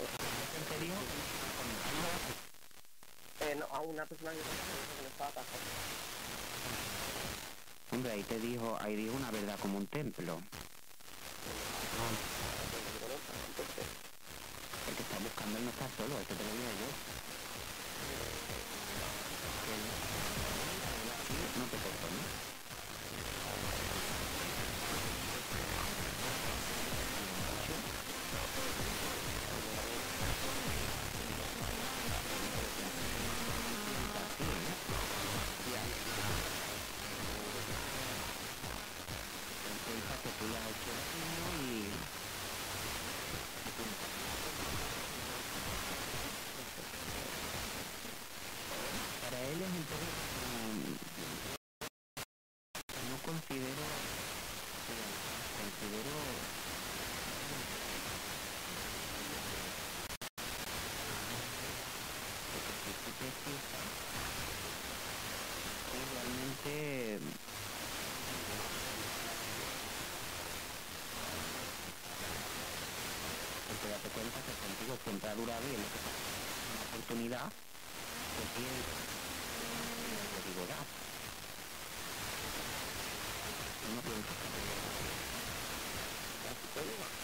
No, a una persona que me estaba atacando. Hombre, ahí dijo una verdad como un templo. El que está buscando él no está solo, este te lo digo yo. No te corto, ¿no? Para él es entonces no considero te cuenta que contigo siempre ha durado y en lo que pasa una oportunidad que tiene de vigorar. No pienso que